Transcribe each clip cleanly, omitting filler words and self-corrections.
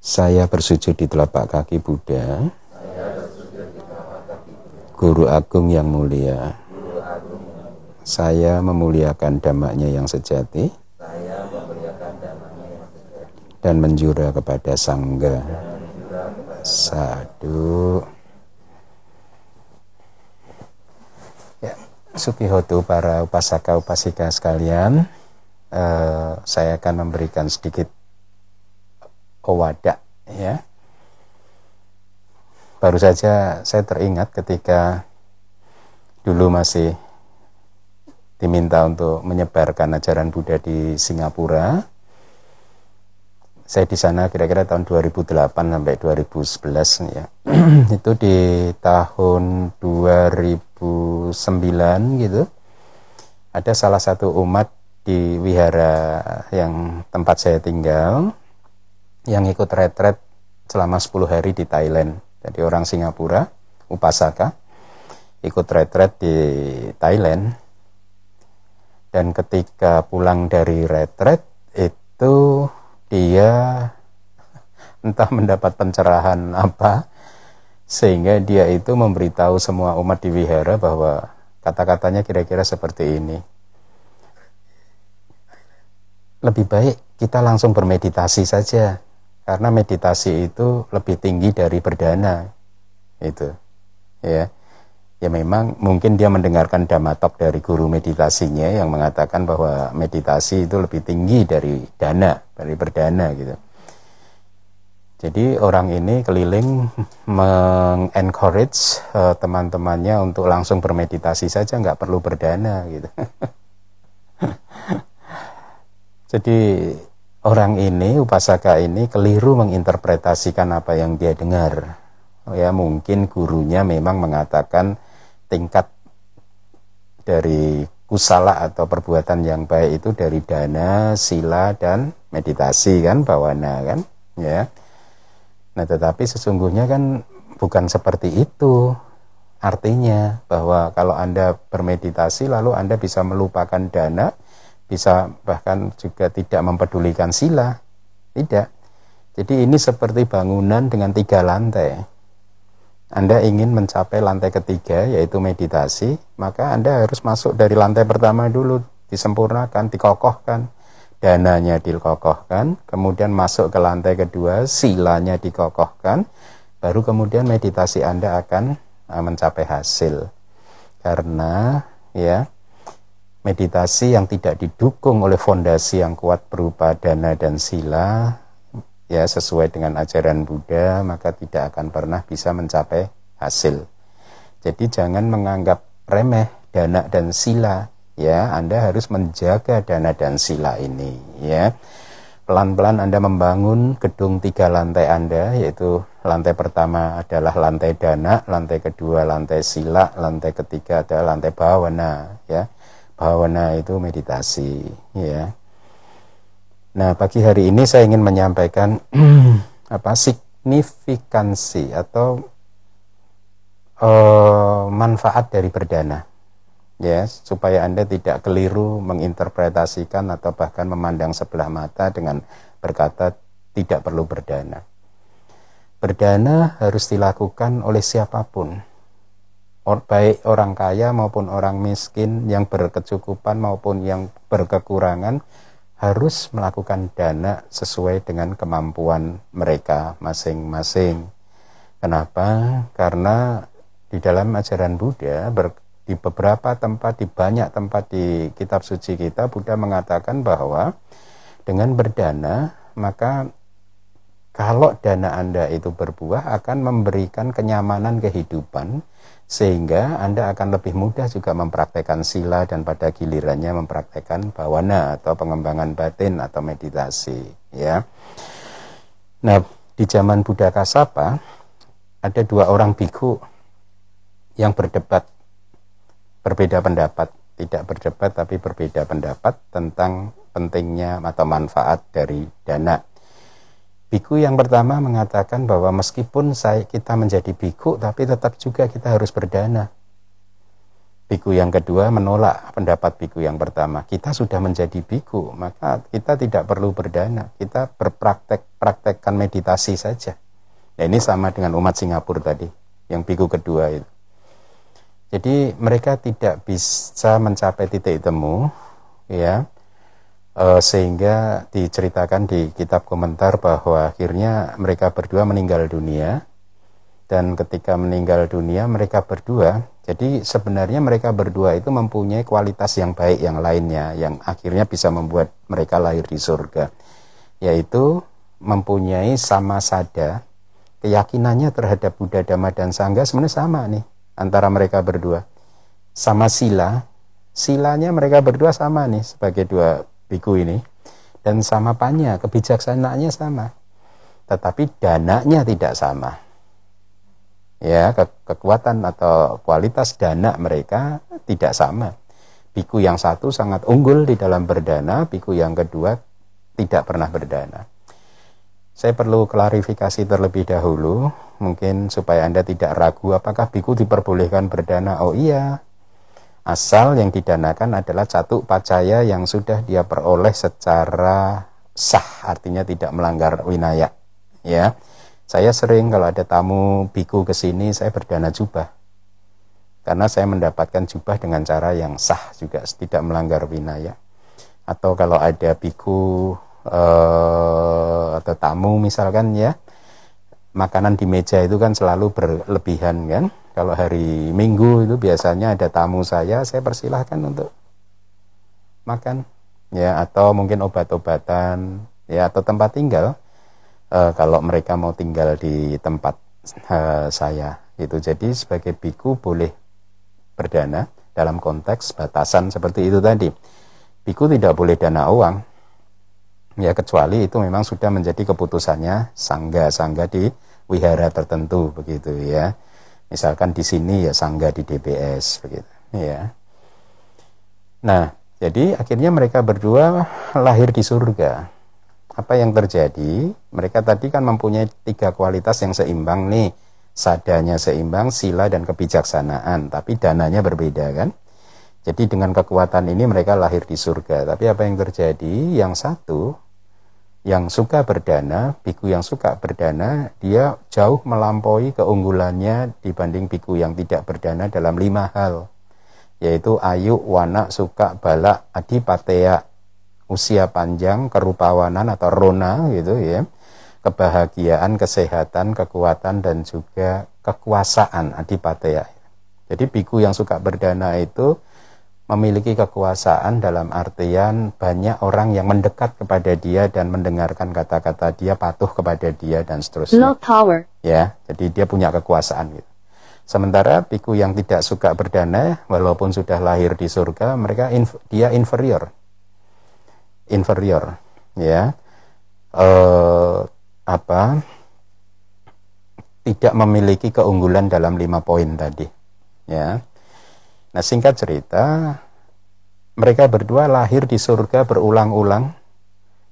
Saya bersujud di telapak kaki Buddha, Guru Agung yang mulia. Saya memuliakan dhamma-Nya yang sejati dan menjura kepada Sangga. Sadu. Ya, Sukihotu para upasaka-upasika sekalian, saya akan memberikan sedikit wadah, ya. Baru saja saya teringat ketika dulu masih diminta untuk menyebarkan ajaran Buddha di Singapura. Saya di sana kira-kira tahun 2008 sampai 2011, ya. Itu di tahun 2009 gitu. Ada salah satu umat di wihara yang tempat saya tinggal yang ikut retret selama 10 hari di Thailand. Jadi orang Singapura, upasaka, ikut retret di Thailand. Dan ketika pulang dari retret itu dia entah mendapat pencerahan apa, sehingga dia itu memberitahu semua umat di wihara bahwa kata-katanya kira-kira seperti ini. Lebih baik kita langsung bermeditasi saja, karena meditasi itu lebih tinggi dari berdana, itu, ya. Ya memang mungkin dia mendengarkan dhamma talk dari guru meditasinya yang mengatakan bahwa meditasi itu lebih tinggi dari dana, dari berdana, gitu. Jadi orang ini keliling mengencourage teman-temannya untuk langsung bermeditasi saja, nggak perlu berdana, gitu. Jadi orang ini, upasaka ini keliru menginterpretasikan apa yang dia dengar. Ya mungkin gurunya memang mengatakan tingkat dari kusala atau perbuatan yang baik itu dari dana, sila, dan meditasi, kan, bhavana, kan, ya. Nah tetapi sesungguhnya kan bukan seperti itu. Artinya bahwa kalau Anda bermeditasi lalu Anda bisa melupakan dana, bisa bahkan juga tidak mempedulikan sila, tidak. Jadi ini seperti bangunan dengan 3 lantai. Anda ingin mencapai lantai ketiga, yaitu meditasi, maka Anda harus masuk dari lantai pertama dulu, disempurnakan, dikokohkan, dananya dikokohkan, kemudian masuk ke lantai kedua, silanya dikokohkan, baru kemudian meditasi Anda akan mencapai hasil. Karena ya, meditasi yang tidak didukung oleh fondasi yang kuat berupa dana dan sila, ya sesuai dengan ajaran Buddha, maka tidak akan pernah bisa mencapai hasil. Jadi jangan menganggap remeh dana dan sila, ya. Anda harus menjaga dana dan sila ini, ya. Pelan-pelan Anda membangun gedung 3 lantai Anda, yaitu lantai pertama adalah lantai dana, lantai kedua lantai sila, lantai ketiga adalah lantai bhavana, ya. Bhavana itu meditasi, ya. Nah, pagi hari ini saya ingin menyampaikan signifikansi atau manfaat dari berdana, ya, supaya Anda tidak keliru menginterpretasikan atau bahkan memandang sebelah mata dengan berkata tidak perlu berdana. Berdana harus dilakukan oleh siapapun, baik orang kaya maupun orang miskin, yang berkecukupan maupun yang berkekurangan, harus melakukan dana sesuai dengan kemampuan mereka masing-masing. Kenapa? Karena di dalam ajaran Buddha, di beberapa tempat, di banyak tempat di kitab suci kita, Buddha mengatakan bahwa dengan berdana, maka kalau dana Anda itu berbuah akan memberikan kenyamanan kehidupan, sehingga Anda akan lebih mudah juga mempraktekkan sila dan pada gilirannya mempraktekkan bhavana atau pengembangan batin atau meditasi, ya. Nah, di zaman Buddha Kassapa ada 2 orang bhikkhu yang berdebat, berbeda pendapat, tidak berdebat tapi berbeda pendapat tentang pentingnya atau manfaat dari dana. Bhikkhu yang pertama mengatakan bahwa meskipun kita menjadi bhikkhu, tapi tetap juga kita harus berdana. Biku yang kedua menolak pendapat biku yang pertama. Kita sudah menjadi biku, maka kita tidak perlu berdana. Kita berpraktek-praktekkan meditasi saja. Ya, ini sama dengan umat Singapura tadi, yang biku kedua itu. Jadi mereka tidak bisa mencapai titik temu, ya, sehingga diceritakan di kitab komentar bahwa akhirnya mereka berdua meninggal dunia. Dan ketika meninggal dunia mereka berdua, jadi sebenarnya mereka berdua itu mempunyai kualitas yang baik yang lainnya, yang akhirnya bisa membuat mereka lahir di surga, yaitu mempunyai sama sada, keyakinannya terhadap Buddha, Dhamma, dan Sangha sebenarnya sama nih antara mereka berdua. Sama sila, silanya mereka berdua sama nih sebagai dua biku ini, dan sama panya, kebijaksanaannya sama, tetapi dananya tidak sama. Ya, kekuatan atau kualitas dana mereka tidak sama. Biku yang satu sangat unggul di dalam berdana, biku yang kedua tidak pernah berdana. Saya perlu klarifikasi terlebih dahulu, mungkin supaya Anda tidak ragu apakah biku diperbolehkan berdana. Oh iya, asal yang didanakan adalah catuk pacaya yang sudah dia peroleh secara sah, artinya tidak melanggar winaya. Ya. Saya sering kalau ada tamu biku ke sini, saya berdana jubah. Karena saya mendapatkan jubah dengan cara yang sah juga, tidak melanggar winaya. Atau kalau ada biku atau tamu misalkan ya, makanan di meja itu kan selalu berlebihan kan. Kalau hari Minggu itu biasanya ada tamu saya persilahkan untuk makan. Ya, atau mungkin obat-obatan, ya, atau tempat tinggal. Kalau mereka mau tinggal di tempat saya itu, jadi sebagai biku boleh berdana dalam konteks batasan seperti itu tadi. Biku tidak boleh dana uang, ya, kecuali itu memang sudah menjadi keputusannya sangga di wihara tertentu begitu ya. Misalkan di sini ya sangga di DBS begitu ya. Nah, jadi akhirnya mereka berdua lahir di surga. Apa yang terjadi? Mereka tadi kan mempunyai tiga kualitas yang seimbang nih. Sadanya seimbang, sila dan kebijaksanaan. Tapi dananya berbeda kan? Jadi dengan kekuatan ini mereka lahir di surga. Tapi apa yang terjadi? Yang satu, yang suka berdana, biku yang suka berdana, dia jauh melampaui keunggulannya dibanding biku yang tidak berdana dalam 5 hal. Yaitu ayu, wana, suka, bala, adipateya, usia panjang, kerupawanan atau rona gitu ya, kebahagiaan, kesehatan, kekuatan, dan juga kekuasaan, adipateya. Jadi biku yang suka berdana itu memiliki kekuasaan dalam artian banyak orang yang mendekat kepada dia dan mendengarkan kata-kata dia, patuh kepada dia, dan seterusnya. Ya, jadi dia punya kekuasaan gitu. Sementara biku yang tidak suka berdana, walaupun sudah lahir di surga, mereka dia inferior ya, tidak memiliki keunggulan dalam 5 poin tadi ya. Nah, singkat cerita, mereka berdua lahir di surga berulang-ulang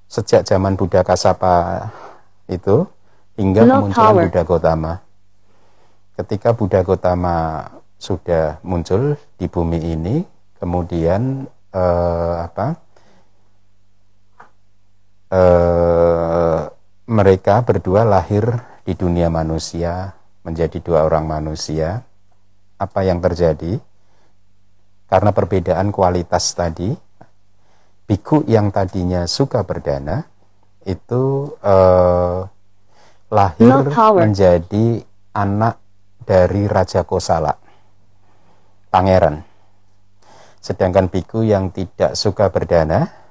sejak zaman Buddha Kassapa itu hingga kemunculan Buddha Gautama. Ketika Buddha Gautama sudah muncul di bumi ini, kemudian mereka berdua lahir di dunia manusia, menjadi dua orang manusia. Apa yang terjadi? Karena perbedaan kualitas tadi, biku yang tadinya suka berdana itu lahir menjadi anak dari Raja Kosala, pangeran. Sedangkan biku yang tidak suka berdana,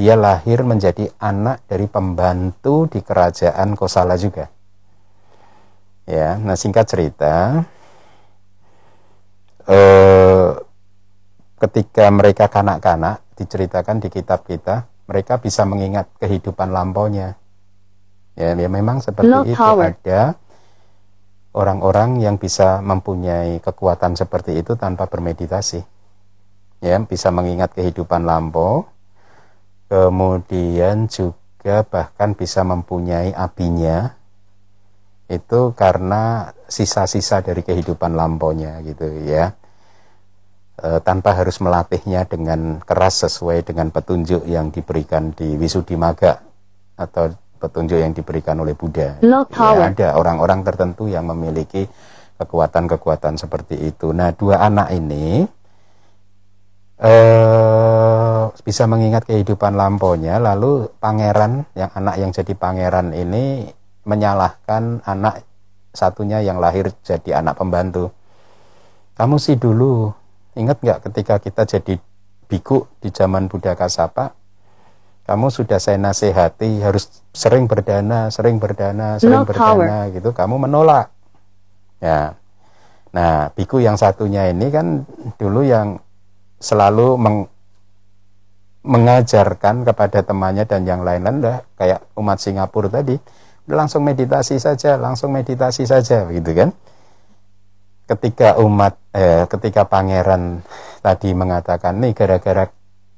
dia lahir menjadi anak dari pembantu di kerajaan Kosala juga. Ya, nah singkat cerita, ketika mereka kanak-kanak, diceritakan di kitab kita, mereka bisa mengingat kehidupan lampaunya. Ya, ya memang seperti itu, ada orang-orang yang bisa mempunyai kekuatan seperti itu tanpa bermeditasi. Ya, bisa mengingat kehidupan lampau. Kemudian juga bahkan bisa mempunyai apinya itu karena sisa-sisa dari kehidupan lampaunya gitu ya. tanpa harus melatihnya dengan keras sesuai dengan petunjuk yang diberikan di Visuddhimaga atau petunjuk yang diberikan oleh Buddha. Ya, ada orang-orang tertentu yang memiliki kekuatan-kekuatan seperti itu. Nah, dua anak ini bisa mengingat kehidupan lampaunya, lalu pangeran, yang anak yang jadi pangeran ini menyalahkan anak satunya yang lahir jadi anak pembantu. Kamu sih dulu, ingat nggak ketika kita jadi biku di zaman Buddha Kassapa, kamu sudah saya nasihati harus sering berdana gitu, kamu menolak. Ya, nah biku yang satunya ini kan dulu yang selalu mengajarkan kepada temannya dan yang lain-lain, kayak umat Singapura tadi, langsung meditasi saja, gitu kan. Ketika ketika pangeran tadi mengatakan, nih gara-gara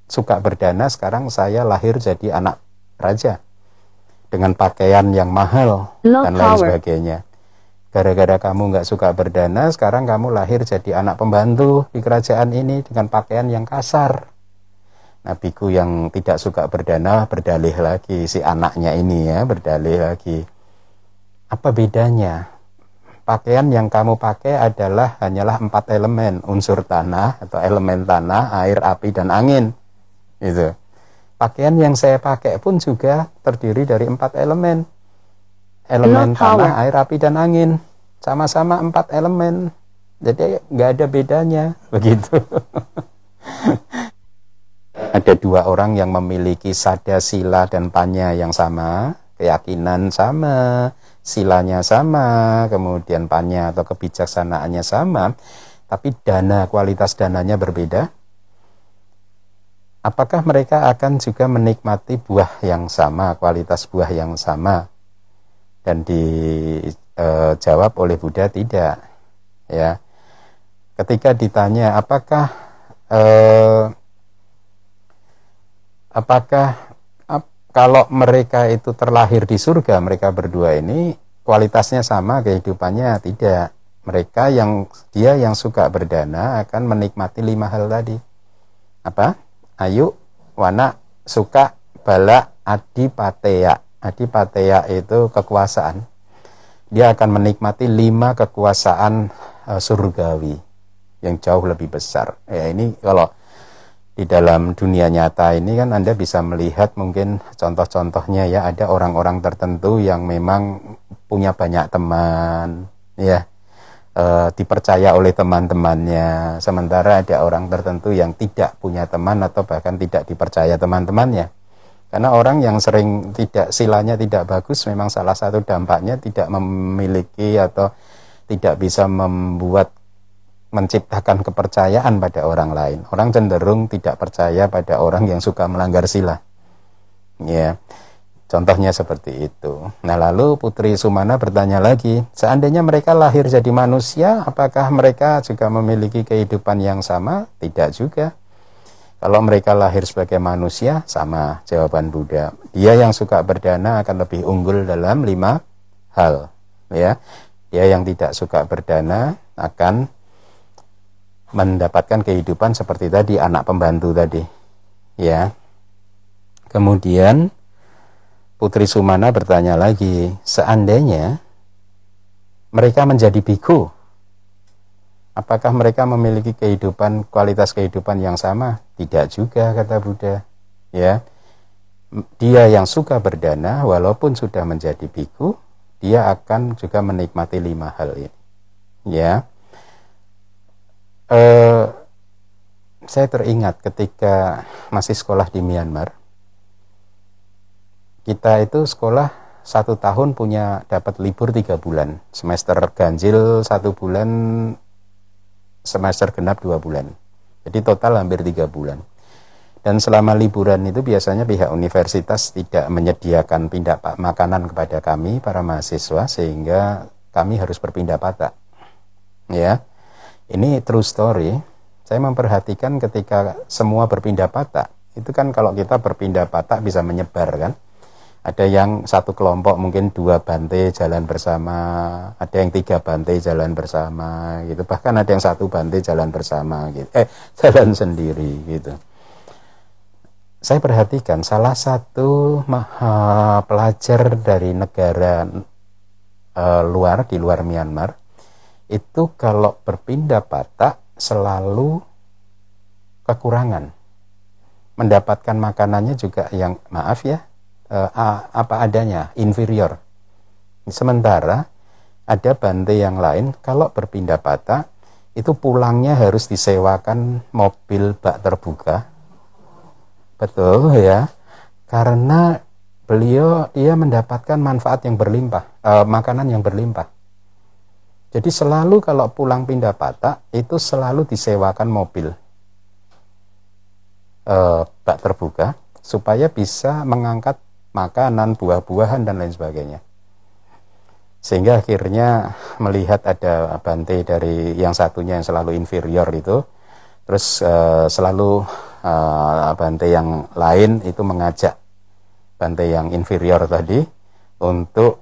suka berdana, sekarang saya lahir jadi anak raja dengan pakaian yang mahal dan lain sebagainya. Gara-gara kamu nggak suka berdana, sekarang kamu lahir jadi anak pembantu di kerajaan ini dengan pakaian yang kasar. Nah, biku yang tidak suka berdana berdalih lagi, si anaknya ini ya, berdalih lagi. Apa bedanya? Pakaian yang kamu pakai adalah hanyalah 4 elemen, unsur tanah atau elemen tanah, air, api, dan angin. Itu. Pakaian yang saya pakai pun juga terdiri dari 4 elemen. Elemen tanah, air, api, dan angin, sama-sama 4 elemen, jadi nggak ada bedanya begitu. Ada dua orang yang memiliki sada, sila, dan panya yang sama, keyakinan sama, silanya sama, kemudian panya atau kebijaksanaannya sama, tapi kualitas dananya berbeda. Apakah mereka akan juga menikmati buah yang sama, kualitas buah yang sama? Dan dijawab oleh Buddha tidak, ya. Ketika ditanya apakah kalau mereka itu terlahir di surga, mereka berdua ini kualitasnya sama, kehidupannya tidak. Mereka yang suka berdana akan menikmati 5 hal tadi. Apa? Ayu, wana, suka, bala, adipateya. Adipateya itu kekuasaan. Dia akan menikmati 5 kekuasaan surgawi yang jauh lebih besar. Ya, ini kalau di dalam dunia nyata ini kan Anda bisa melihat mungkin contoh-contohnya ya, ada orang-orang tertentu yang memang punya banyak teman, ya, dipercaya oleh teman-temannya, sementara ada orang tertentu yang tidak punya teman atau bahkan tidak dipercaya teman-temannya. Karena orang yang sering silanya tidak bagus, memang salah satu dampaknya tidak memiliki atau tidak bisa menciptakan kepercayaan pada orang lain. Orang cenderung tidak percaya pada orang yang suka melanggar sila. Ya, contohnya seperti itu. Nah, lalu Putri Sumana bertanya lagi, seandainya mereka lahir jadi manusia, apakah mereka juga memiliki kehidupan yang sama? Tidak juga. Kalau mereka lahir sebagai manusia, sama jawaban Buddha. Dia yang suka berdana akan lebih unggul dalam 5 hal. Ya, dia yang tidak suka berdana akan mendapatkan kehidupan seperti tadi, anak pembantu tadi. Ya. Kemudian Putri Sumana bertanya lagi, seandainya mereka menjadi bhikkhu, apakah mereka memiliki kualitas kehidupan yang sama? Tidak juga, kata Buddha. Ya, dia yang suka berdana, walaupun sudah menjadi bhikkhu, dia akan juga menikmati 5 hal ini. Ya, saya teringat ketika masih sekolah di Myanmar, kita itu sekolah 1 tahun dapat libur 3 bulan, semester ganjil 1 bulan. Semester genap 2 bulan, jadi total hampir 3 bulan. Dan selama liburan itu biasanya pihak universitas tidak menyediakan makanan kepada kami para mahasiswa, sehingga kami harus berpindah patah. Ya, ini true story. Saya memperhatikan ketika semua berpindah patah, itu kan kalau kita berpindah patah bisa menyebar kan. Ada yang satu kelompok mungkin 2 bante jalan bersama, ada yang 3 bante jalan bersama gitu, bahkan ada yang 1 bante jalan bersama gitu, jalan sendiri gitu. Saya perhatikan salah satu maha pelajar dari negara luar, di luar Myanmar, itu kalau berpindah Batak selalu kekurangan, mendapatkan makanannya juga yang maaf ya, apa adanya, inferior. Sementara ada bante yang lain kalau berpindah Batak itu pulangnya harus disewakan mobil bak terbuka, betul ya, karena beliau dia mendapatkan manfaat yang berlimpah, makanan yang berlimpah. Jadi selalu kalau pulang pindah Batak itu selalu disewakan mobil bak terbuka supaya bisa mengangkat makanan, buah-buahan, dan lain sebagainya. Sehingga akhirnya melihat ada bante dari yang satunya yang selalu inferior itu, terus selalu bante yang lain itu mengajak bante yang inferior tadi untuk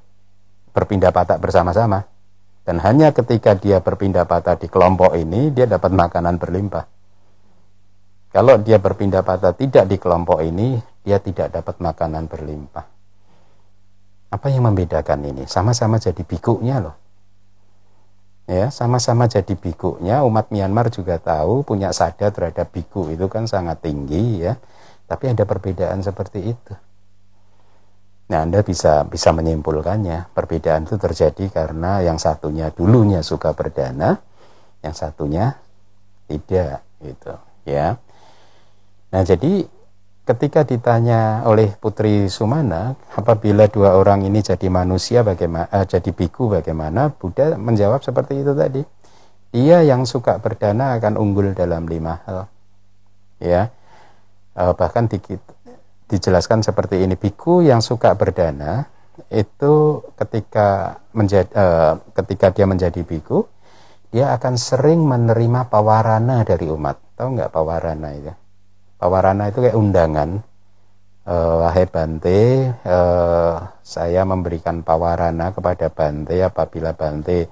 berpindah Batak bersama-sama. Dan hanya ketika dia berpindah Batak di kelompok ini, dia dapat makanan berlimpah. Kalau dia berpindah Batak tidak di kelompok ini, dia tidak dapat makanan berlimpah. Apa yang membedakan ini? Sama-sama jadi bikunya loh. Ya, sama-sama jadi bikunya. Umat Myanmar juga tahu punya sadar terhadap biku itu kan sangat tinggi ya. Tapi ada perbedaan seperti itu. Nah, Anda bisa menyimpulkannya. Perbedaan itu terjadi karena yang satunya dulunya suka berdana, yang satunya tidak gitu, ya. Nah, jadi ketika ditanya oleh Putri Sumana, apabila 2 orang ini jadi manusia bagaimana, jadi biku bagaimana, Buddha menjawab seperti itu tadi. Dia yang suka berdana akan unggul dalam 5 hal. Ya. Bahkan dijelaskan seperti ini, biku yang suka berdana itu ketika dia menjadi biku, dia akan sering menerima pawarana dari umat. Tahu nggak pawarana itu? Pawarana itu kayak undangan, wahai Bante, saya memberikan pawarana kepada Bante, apabila Bante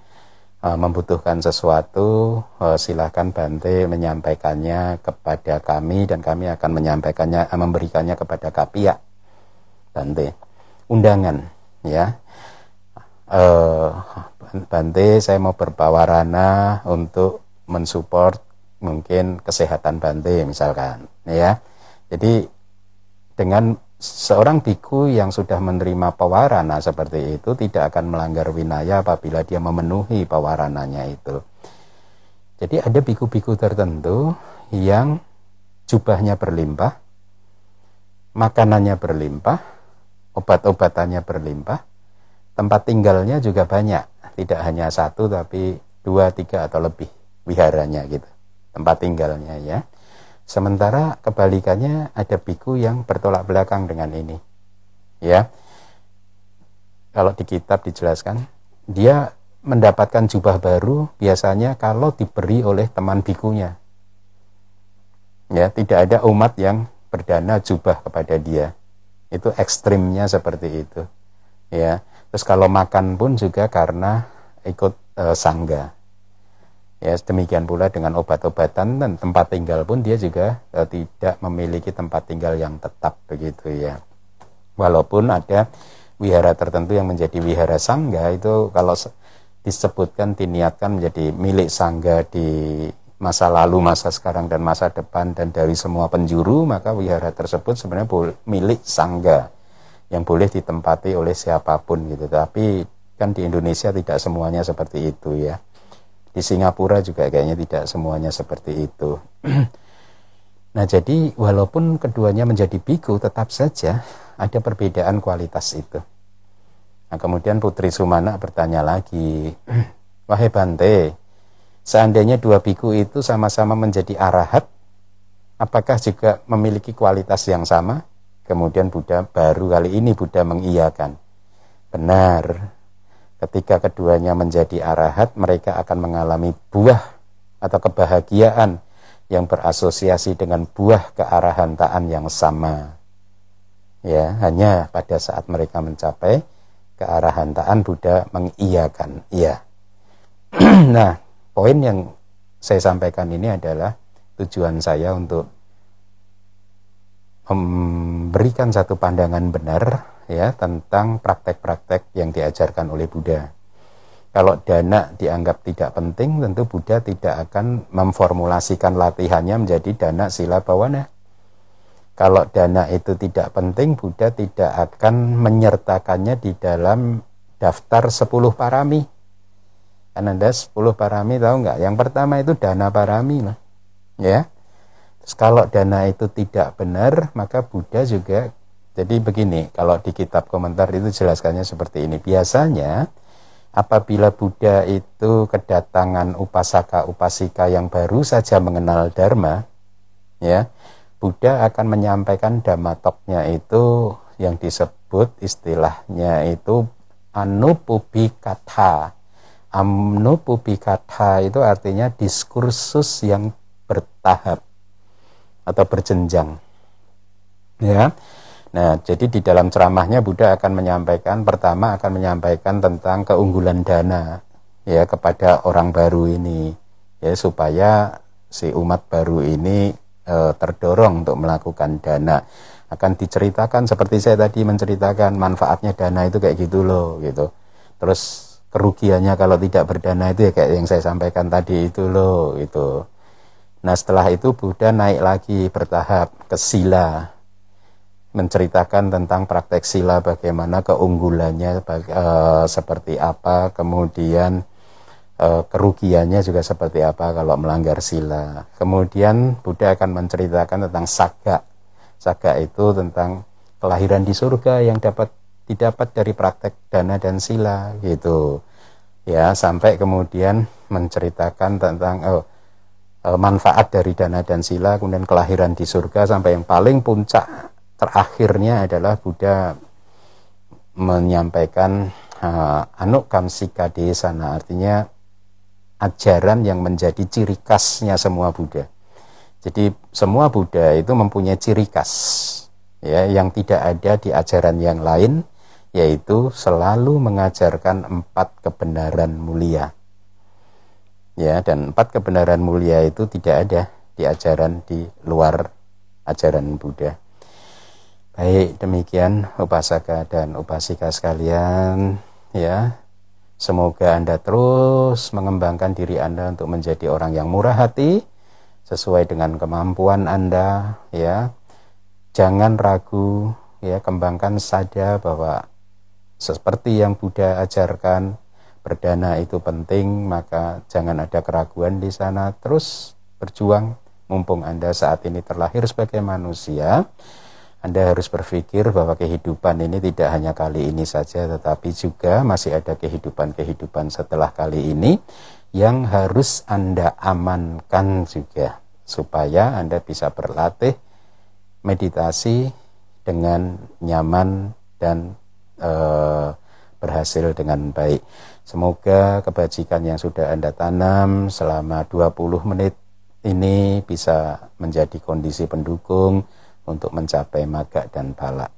membutuhkan sesuatu, silahkan Bante menyampaikannya kepada kami, dan kami akan menyampaikannya, memberikannya kepada Kapiak Bante. Undangan, ya. Bante, saya mau berpawarana untuk mensupport mungkin kesehatan Bante misalkan, ya. Jadi dengan seorang biku yang sudah menerima pawarana seperti itu tidak akan melanggar winaya apabila dia memenuhi pawarananya itu. Jadi ada biku-biku tertentu yang jubahnya berlimpah, makanannya berlimpah, obat-obatannya berlimpah, tempat tinggalnya juga banyak, tidak hanya 1 tapi 2, 3 atau lebih wiharanya gitu, tempat tinggalnya ya. Sementara kebalikannya ada biku yang bertolak belakang dengan ini ya. Kalau di kitab dijelaskan dia mendapatkan jubah baru biasanya kalau diberi oleh teman bikunya ya. Tidak ada umat yang berdana jubah kepada dia, itu ekstrimnya seperti itu ya. Terus kalau makan pun juga karena ikut sangga. Ya, demikian pula dengan obat-obatan dan tempat tinggal pun dia juga tidak memiliki tempat tinggal yang tetap begitu ya. Walaupun ada wihara tertentu yang menjadi wihara sangga, itu kalau disebutkan, diniatkan menjadi milik sangga di masa lalu, masa sekarang, dan masa depan, dan dari semua penjuru, maka wihara tersebut sebenarnya milik sangga yang boleh ditempati oleh siapapun gitu. Tapi kan di Indonesia tidak semuanya seperti itu ya. Di Singapura juga kayaknya tidak semuanya seperti itu. Nah, jadi walaupun keduanya menjadi biku, tetap saja ada perbedaan kualitas itu. Nah, kemudian Putri Sumana bertanya lagi, wahai Bante, seandainya 2 biku itu sama-sama menjadi arahat, apakah juga memiliki kualitas yang sama? Kemudian Buddha, baru kali ini Buddha mengiyakan. Benar. Ketika keduanya menjadi arahat, mereka akan mengalami buah atau kebahagiaan yang berasosiasi dengan buah kearahantaan yang sama. ya, hanya pada saat mereka mencapai kearahantaan Buddha mengiyakan, iya. Nah, poin yang saya sampaikan ini adalah tujuan saya untuk memberikan satu pandangan benar ya tentang praktek-praktek yang diajarkan oleh Buddha. Kalau dana dianggap tidak penting, tentu Buddha tidak akan memformulasikan latihannya menjadi dana sila bawana. Kalau dana itu tidak penting, Buddha tidak akan menyertakannya di dalam daftar 10 parami. Kan ada 10 parami, tahu nggak? Yang pertama itu dana parami lah, ya. Kalau dana itu tidak benar, maka Buddha juga. Jadi begini, kalau di kitab komentar itu jelaskannya seperti ini. Biasanya apabila Buddha itu kedatangan upasaka-upasika yang baru saja mengenal Dharma, ya, Buddha akan menyampaikan Dhammatoknya itu yang disebut istilahnya itu Anupubbikatha. Anupubbikatha itu artinya diskursus yang bertahap atau berjenjang, ya. Nah, jadi di dalam ceramahnya Buddha akan menyampaikan, pertama akan menyampaikan tentang keunggulan dana, ya, kepada orang baru ini, ya, supaya si umat baru ini terdorong untuk melakukan dana. Akan diceritakan seperti saya tadi menceritakan manfaatnya dana itu kayak gitu loh, gitu. Terus kerugiannya kalau tidak berdana itu ya kayak yang saya sampaikan tadi itu loh, gitu. Nah, setelah itu Buddha naik lagi bertahap ke sila, menceritakan tentang praktek sila, bagaimana keunggulannya, seperti apa, kemudian kerugiannya juga seperti apa kalau melanggar sila. Kemudian Buddha akan menceritakan tentang saga. Saga itu tentang kelahiran di surga yang dapat didapat dari praktek dana dan sila, gitu. Ya, sampai kemudian menceritakan tentang manfaat dari dana dan sila, kemudian kelahiran di surga, sampai yang paling puncak terakhirnya adalah Buddha menyampaikan Anukamsikadesana, artinya ajaran yang menjadi ciri khasnya semua Buddha. Jadi semua Buddha itu mempunyai ciri khas, ya, yang tidak ada di ajaran yang lain, yaitu selalu mengajarkan 4 kebenaran mulia. Ya, dan 4 kebenaran mulia itu tidak ada di ajaran di luar ajaran Buddha. Baik, demikian upasaka dan upasika sekalian, ya. Semoga Anda terus mengembangkan diri Anda untuk menjadi orang yang murah hati sesuai dengan kemampuan Anda, ya. Jangan ragu, ya, kembangkan saja bahwa seperti yang Buddha ajarkan, berdana itu penting, maka jangan ada keraguan di sana. Terus berjuang, mumpung Anda saat ini terlahir sebagai manusia, Anda harus berpikir bahwa kehidupan ini tidak hanya kali ini saja, tetapi juga masih ada kehidupan-kehidupan setelah kali ini yang harus Anda amankan juga, supaya Anda bisa berlatih meditasi dengan nyaman dan berhasil dengan baik. Semoga kebajikan yang sudah Anda tanam selama 20 menit ini bisa menjadi kondisi pendukung untuk mencapai magga dan bala.